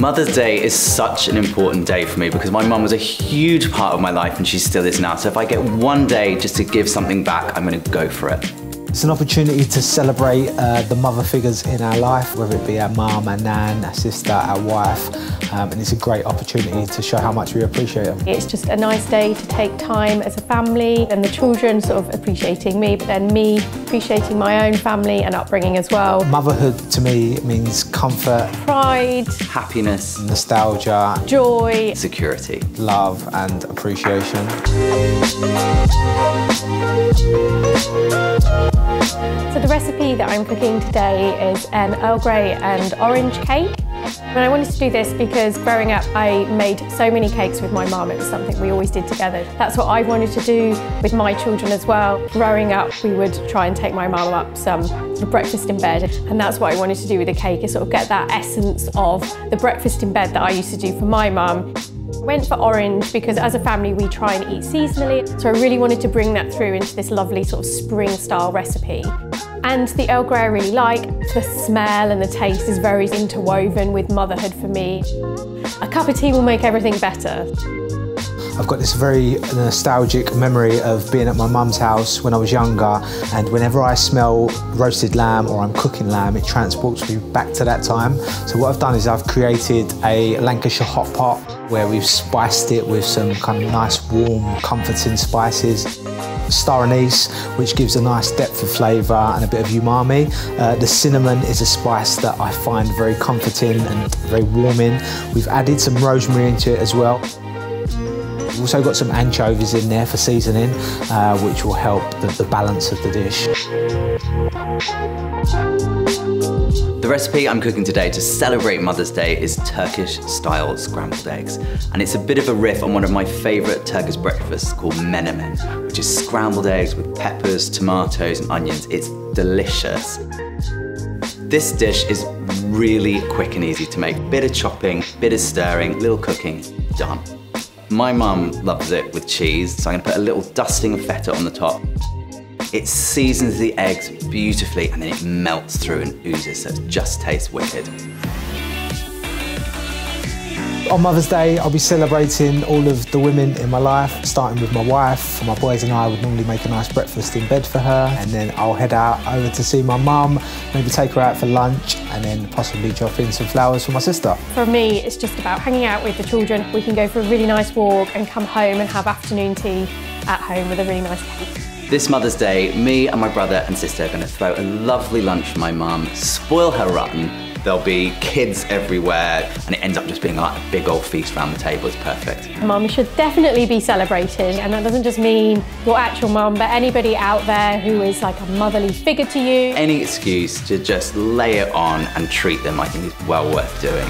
Mother's Day is such an important day for me because my mum was a huge part of my life and she still is now. So if I get one day just to give something back, I'm going to go for it. It's an opportunity to celebrate the mother figures in our life, whether it be our mum, our nan, our sister, our wife, and it's a great opportunity to show how much we appreciate them. It's just a nice day to take time as a family and the children sort of appreciating me, but then me appreciating my own family and upbringing as well. Motherhood to me means comfort, pride, happiness, nostalgia, joy, security, love and appreciation. So the recipe that I'm cooking today is an Earl Grey and orange cake. And I wanted to do this because growing up I made so many cakes with my mum. It was something we always did together. That's what I wanted to do with my children as well. Growing up we would try and take my mum up some breakfast in bed, and that's what I wanted to do with the cake, is sort of get that essence of the breakfast in bed that I used to do for my mum. I went for orange because as a family we try and eat seasonally, so I really wanted to bring that through into this lovely sort of spring style recipe. And the Earl Grey I really like. The smell and the taste is very interwoven with motherhood for me. A cup of tea will make everything better. I've got this very nostalgic memory of being at my mum's house when I was younger, and whenever I smell roasted lamb or I'm cooking lamb, it transports me back to that time. So what I've done is I've created a Lancashire hot pot where we've spiced it with some kind of nice, warm, comforting spices. Star anise, which gives a nice depth of flavour and a bit of umami. The cinnamon is a spice that I find very comforting and very warming. We've added some rosemary into it as well. We've also got some anchovies in there for seasoning, which will help the balance of the dish. The recipe I'm cooking today to celebrate Mother's Day is Turkish-style scrambled eggs. And it's a bit of a riff on one of my favourite Turkish breakfasts called menemen, which is scrambled eggs with peppers, tomatoes and onions. It's delicious. This dish is really quick and easy to make. Bit of chopping, bit of stirring, little cooking, done. My mum loves it with cheese, so I'm going to put a little dusting of feta on the top. It seasons the eggs beautifully and then it melts through and oozes, so it just tastes wicked. On Mother's Day, I'll be celebrating all of the women in my life, starting with my wife. My boys and I would normally make a nice breakfast in bed for her, and then I'll head out over to see my mum, maybe take her out for lunch, and then possibly drop in some flowers for my sister. For me, it's just about hanging out with the children. We can go for a really nice walk and come home and have afternoon tea at home with a really nice cake. This Mother's Day, me and my brother and sister are going to throw a lovely lunch for my mum, spoil her rotten, there'll be kids everywhere, and it ends up just being like a big old feast round the table. It's perfect. Mum should definitely be celebrating, and that doesn't just mean your actual mum, but anybody out there who is like a motherly figure to you. Any excuse to just lay it on and treat them, I think, is well worth doing.